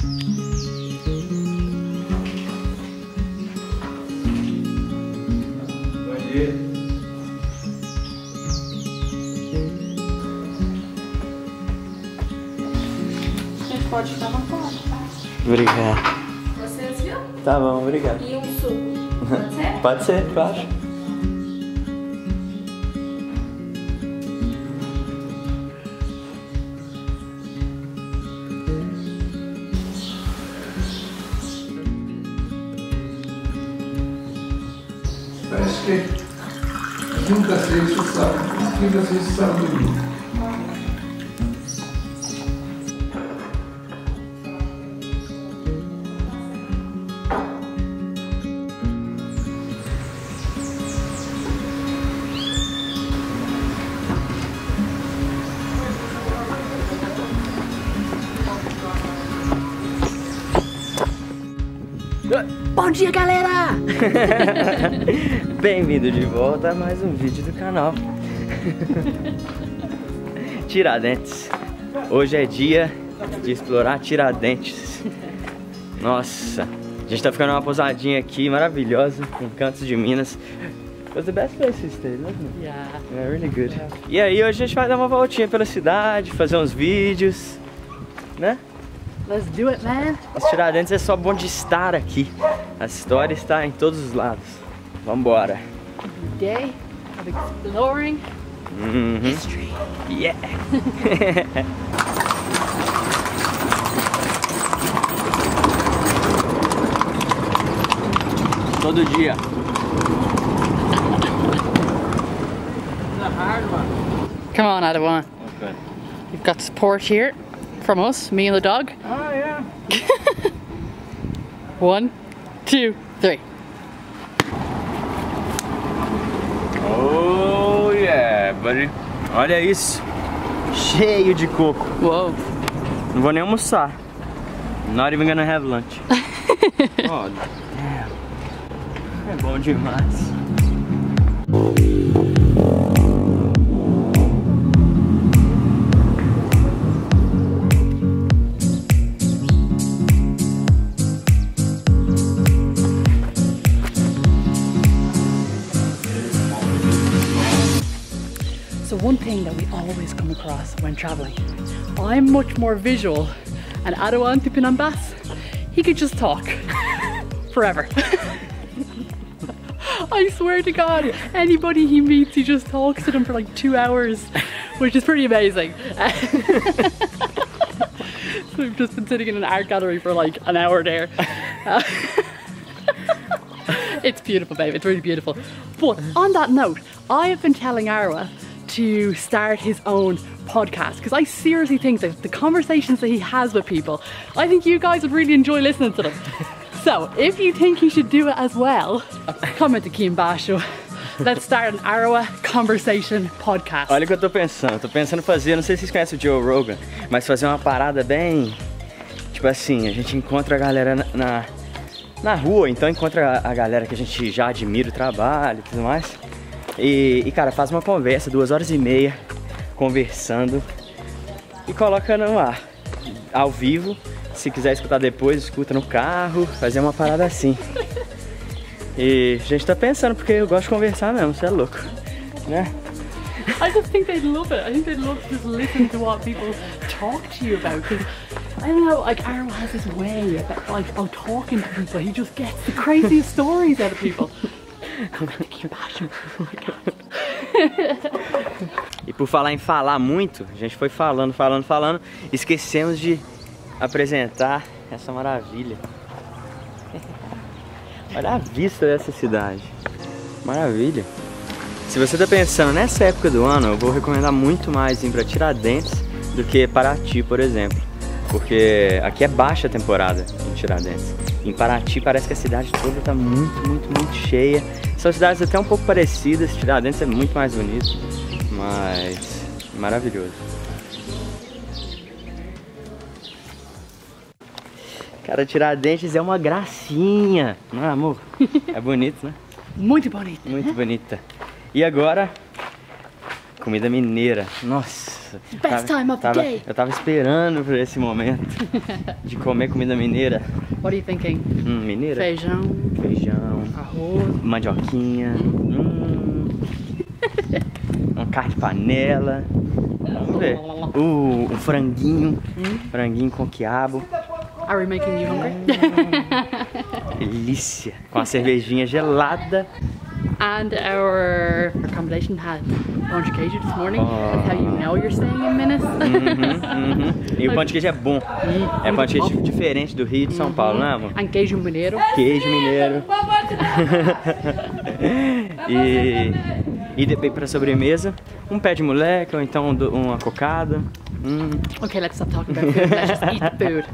A gente pode ficar na porta, tá? Obrigado. Vocês viram? Tá bom, obrigado. E um suco, pode ser? Pode ser, claro. Parece que quinta-feira, sábado. Quinta-feira, sábado, domingo. Bom dia, galera! Bem-vindo de volta a mais um vídeo do canal. Tiradentes. Hoje é dia de explorar Tiradentes. Nossa, a gente tá ficando numa pousadinha aqui maravilhosa, em Cantos de Minas. It was the best place to stay, wasn't it? Yeah. Yeah, really good. Yeah. E aí hoje a gente vai dar uma voltinha pela cidade, fazer uns vídeos, né? Let's do it, man! Os Tiradentes é só bom de estar aqui. A história está em todos os lados. Vambora! Day of exploring history. Yeah! Todo dia. It's a hard one. Come on, Aruã. Okay. You've got support here from us, me and the dog. Oh yeah. 1, 2, 3. Oh yeah, buddy. Olha isso. Cheio de coco. Uou. Não vou nem almoçar. Not even gonna have lunch. Oh, damn. É bom demais. One thing that we always come across when traveling, I'm much more visual, and Aruã Tupinambás, he could just talk forever. I swear to God, anybody he meets, he just talks to them for like 2 hours, which is pretty amazing. So we've just been sitting in an art gallery for like an hour there. It's beautiful, babe, it's really beautiful. But on that note, I have been telling Aruã to start his own podcast, because I seriously think that the conversations that he has with people, I think you guys would really enjoy listening to them. So if you think he should do it as well, comment aqui embaixo. Let's start an Aruã Conversation Podcast. Olha o que eu tô pensando fazer, não sei se vocês conhecem o Joe Rogan, mas fazer uma parada bem, tipo assim, a gente encontra a galera na rua, então encontra a galera que a gente já admira o trabalho e tudo mais. E cara, faz uma conversa, 2 horas e meia, conversando e coloca no ar, ao vivo. Se quiser escutar depois, escuta no carro, fazer uma parada assim. E a gente tá pensando, porque eu gosto de conversar mesmo, você é louco, né? I just think they'd love it. I think they'd love to just listen to what people talk to you about. I don't know, like Aruã has this way about, like, about talking to people. He just gets the craziest stories out of people. E por falar em falar muito, a gente foi falando, esquecemos de apresentar essa maravilha. Olha a vista dessa cidade, maravilha. Se você tá pensando nessa época do ano, eu vou recomendar muito mais ir para Tiradentes do que Paraty, por exemplo, porque aqui é baixa temporada em Tiradentes. Em Paraty parece que a cidade toda tá muito cheia. São cidades até um pouco parecidas, Tiradentes é muito mais bonito, mas maravilhoso. Cara, Tiradentes é uma gracinha, não é, amor? É bonito, né? Muito bonito. Muito bonita. E agora, comida mineira, nossa. Nossa, eu tava esperando por esse momento de comer comida mineira. What are you thinking? Mineira? Feijão. Arroz. Mandioquinha. Uma carne de panela. Vamos ver. Um franguinho. Franguinho com quiabo. Are we making you hungry? Delícia. Com a cervejinha gelada. And our accommodation had pão de queijo this morning. Oh. That's how you know you're staying in Minas. E o pão de queijo é bom. É pão de queijo diferente do Rio de São Paulo, né, amor? And queijo mineiro. Queijo mineiro. E depois para sobremesa, um pé de moleque ou então uma cocada. Okay, let's stop talking about food. Let's just eat food.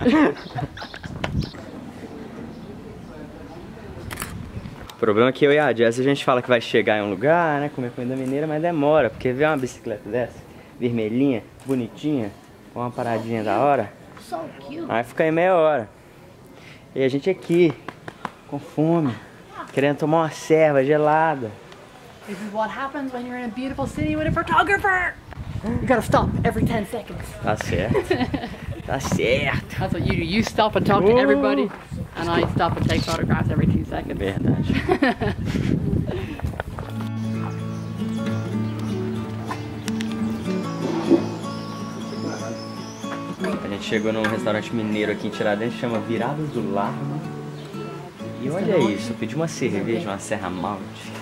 O problema é que eu e a Jess, a gente fala que vai chegar em um lugar, né, comer comida mineira, mas demora, porque ver uma bicicleta dessa, vermelhinha, bonitinha, com uma paradinha da hora, aí fica aí meia hora. E a gente aqui, com fome, querendo tomar uma cerveja gelada. This is what happens when you're in a beautiful city with a photographer. You gotta stop every 10 seconds. Tá certo. Tá certo. That's what you do. You stop and talk to everybody. And I stop and take photographs every 2 seconds. Verdade. A gente chegou num restaurante mineiro aqui em Tiradentes, chama Virada do Largo. E olha isso, eu pedi uma cerveja, uma Serra Malte.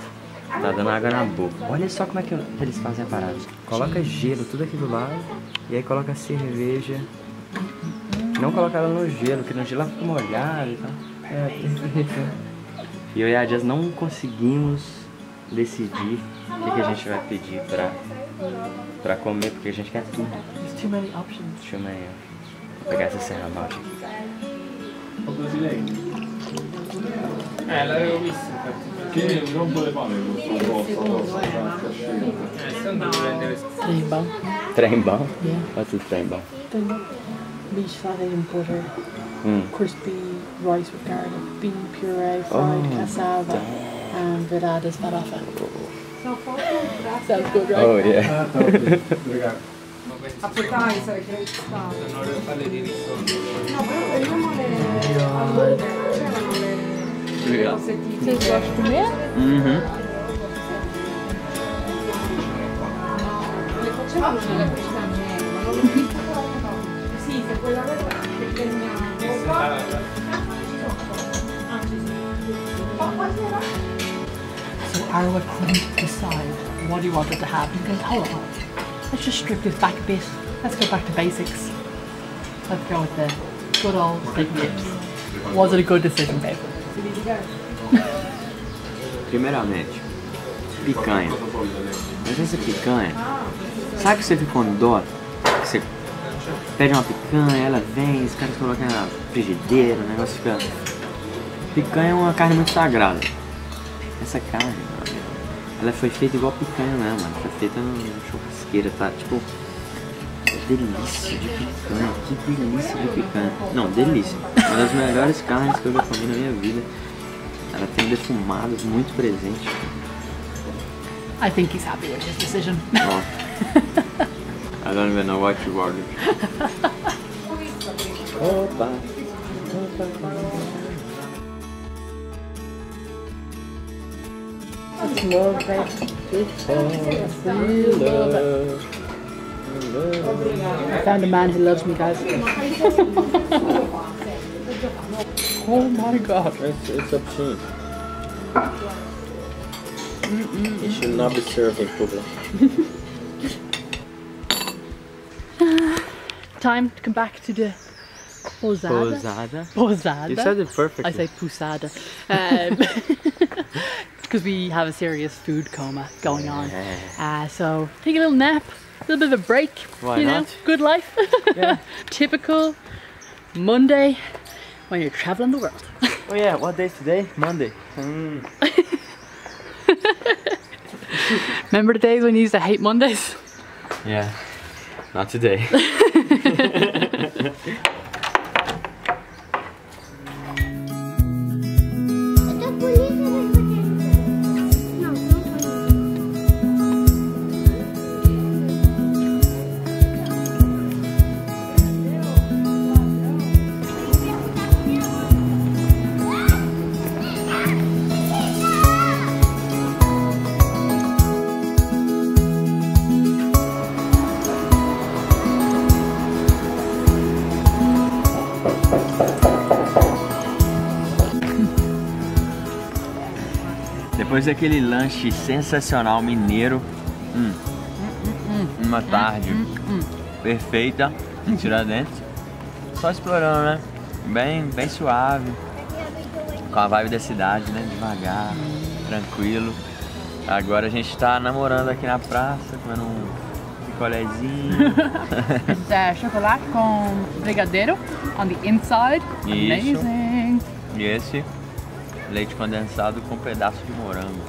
Tá dando água na boca. Olha só como é que eles fazem a parada. Coloca gelo tudo aqui do lado e aí coloca a cerveja. Não colocar ela no gelo, porque no gelo ela fica molhada e tal. E eu e a Jess não conseguimos decidir o que a gente vai pedir pra comer, porque a gente quer tudo. Too many options. Too many. Vou pegar essa Serra Malte aqui. Ela é o Trembão. Trembão? What's it trembão? Beach salad and butter, crispy rice with garlic, bean puree, fried cassava, and virada's farofa. Sounds good, right? Oh yeah. Vocês gostam de comer? So Aruã couldn't decide what he wanted to have. He goes, hold on, let's just strip this back a bit. Let's go back to basics. Let's go with the good old steak ribs. Was it a good decision, babe? Primeiramente, picanha. Mas essa picanha, sabe que você ficou no dó? Você pede uma picanha, ela vem, os caras colocam na frigideira, o negócio fica... Picanha é uma carne muito sagrada. Essa carne, ela foi feita igual picanha, né, mano? Foi feita numa churrasqueira, tá? Tipo, delícia de picanha, que delícia de picanha. Não, delícia. Uma das melhores carnes que eu já comi na minha vida. Ela tem um defumado muito presente. I think he's happy with his decision. Oh. I don't even know what you ordered. Opa! I found a man who loves me, guys. Oh my god, it's obscene. It should not be served in public. Time to come back to the posada. Posada. You said it perfectly. I say posada. Because we have a serious food coma going on. So take a little nap, a little bit of a break. Why not? Good life. Yeah. Typical Monday when you're traveling the world. Oh yeah, what day is today? Monday. Remember the days when you used to hate Mondays? Yeah. Not today. Depois daquele lanche sensacional mineiro, uma tarde perfeita em Tiradentes, só explorando, né? Bem suave, com a vibe da cidade, né? Devagar, tranquilo. Agora a gente tá namorando aqui na praça, comendo um picolézinho. It's chocolate com brigadeiro on the inside. Isso. Amazing. E esse leite condensado com um pedaço de morango.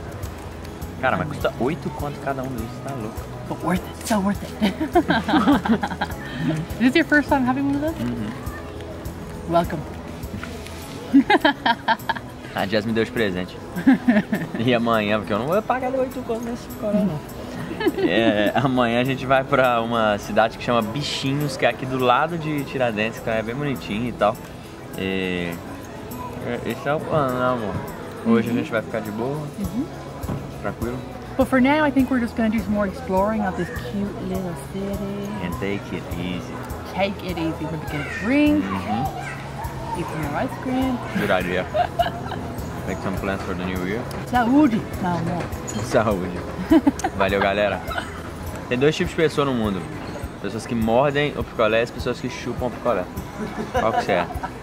Cara, mas custa 8 conto cada um desses, tá louco. But worth it, so worth it. Is this your first time having one of those? Welcome. A Jess me deu de presente. E amanhã, porque eu não vou pagar 8 conto nesse coral, não. Amanhã a gente vai pra uma cidade que chama Bichinhos, que é aqui do lado de Tiradentes, que é bem bonitinho e tal. Esse é o plano, né, amor? Hoje a gente vai ficar de boa, tranquilo. But for now, I think we're just going to do some more exploring of this cute little city. And take it easy. Take it easy. We're going to drink, eat some more ice cream. Good idea. Make some plans for the new year. Saúde, meu amor. Saúde. Valeu, galera. Tem 2 tipos de pessoa no mundo. Pessoas que mordem o picolé e as pessoas que chupam o picolé. Qual que você é?